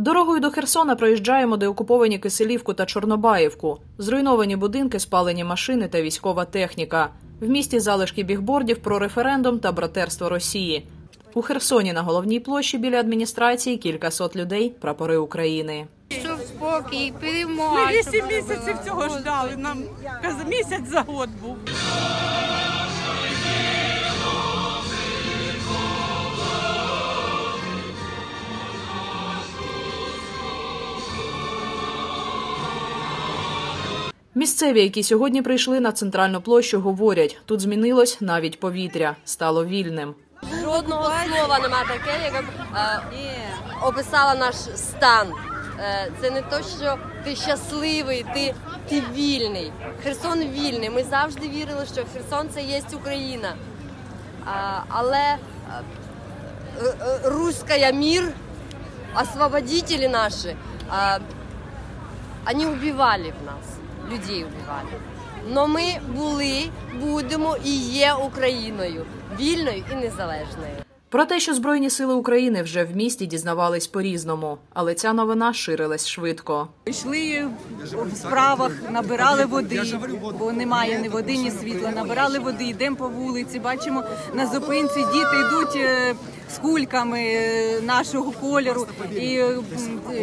Дорогою до Херсона проїжджаємо деокуповані Киселівку та Чорнобаєвку. Зруйновані будинки, спалені машини та військова техніка. В місті залишки бігбордів про референдум та братерство Росії. У Херсоні на головній площі біля адміністрації кількасот людей – прапори України. Щоб спокій, перемога. Ми 8 місяців цього чекали, нам місяць за год був. Місцеві, які сьогодні прийшли на центральну площу, говорять, тут змінилось навіть повітря, стало вільним. Жодного слова немає таке, яке описала наш стан. Це не те, що ти щасливий, ти вільний. Херсон вільний. Ми завжди вірили, що Херсон – це є Україна. Але русський мир, освободителі наші, вони вбивали в нас. Людей вбивали. Но ми були, будемо і є Україною. Вільною і незалежною. Про те, що Збройні сили України вже в місті, дізнавались по-різному. Але ця новина ширилась швидко. Йшли в справах, набирали води, бо немає ні води, ні світла. Набирали води, йдемо по вулиці, бачимо на зупинці діти йдуть з кульками нашого кольору і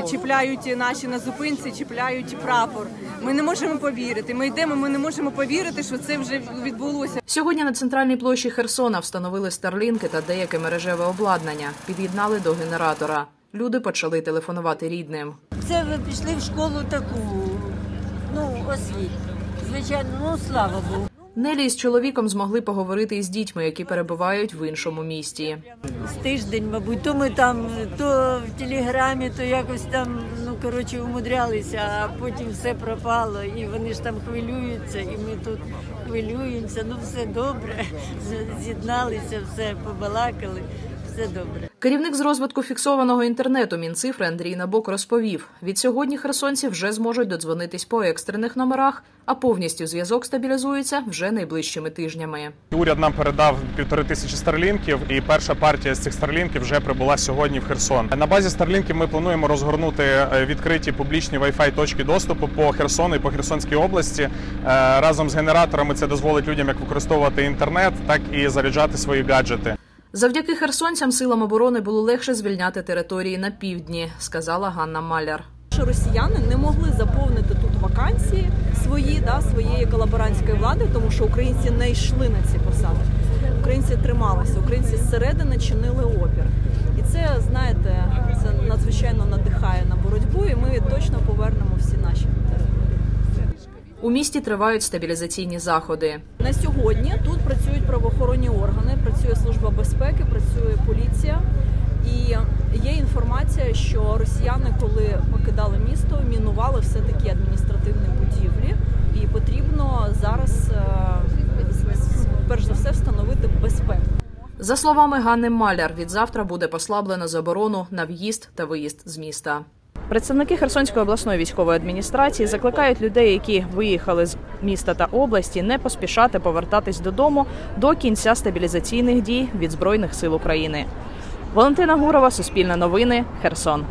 чіпляють наші на зупинці, чіпляють прапор. Ми не можемо повірити, ми йдемо, ми не можемо повірити, що це вже відбулося. Сьогодні на центральній площі Херсона встановили старлінки та деяке мережеве обладнання, під'єднали до генератора. Люди почали телефонувати рідним. Це ви пішли в школу таку, освіту. Звичайно, слава Богу. Нелі з чоловіком змогли поговорити із дітьми, які перебувають в іншому місті. З тиждень, мабуть, то ми там, то в телеграмі, то якось там, умудрялися, а потім все пропало, і вони ж там хвилюються, і ми тут хвилюємося, все добре, з'єдналися, все побалакали, все добре. Керівник з розвитку фіксованого інтернету Мінцифри Андрій Набок розповів, від сьогодні херсонці вже зможуть додзвонитись по екстрених номерах, а повністю зв'язок стабілізується вже найближчими тижнями. Уряд нам передав 1500 старлінків, і перша партія з цих старлінків вже прибула сьогодні в Херсон. На базі старлінків ми плануємо розгорнути відкриті публічні Wi-Fi точки доступу по Херсону і по Херсонській області. Разом з генераторами це дозволить людям як використовувати інтернет, так і заряджати свої гаджети. Завдяки херсонцям силам оборони було легше звільняти території на півдні, сказала Ганна Маляр. Росіяни не могли заповнити тут вакансії своєї колаборантської влади, тому що українці не йшли на ці посади. Українці трималися, українці зсередини чинили опір. І це, знаєте, це надзвичайно надихає на боротьбу, і ми точно повернемо всі наші території. У місті тривають стабілізаційні заходи. На сьогодні тут працюють правоохоронні органи, працює Служба безпеки, працює поліція. І є інформація, що росіяни, коли покидали місто, мінували все-таки адміністративні будівлі. І потрібно зараз, перш за все, встановити безпеку. За словами Ганни Маляр, від завтра буде послаблено заборону на в'їзд та виїзд з міста. Представники Херсонської обласної військової адміністрації закликають людей, які виїхали з міста та області, не поспішати повертатись додому до кінця стабілізаційних дій від Збройних сил України. Валентина Гурова, Суспільне новини, Херсон.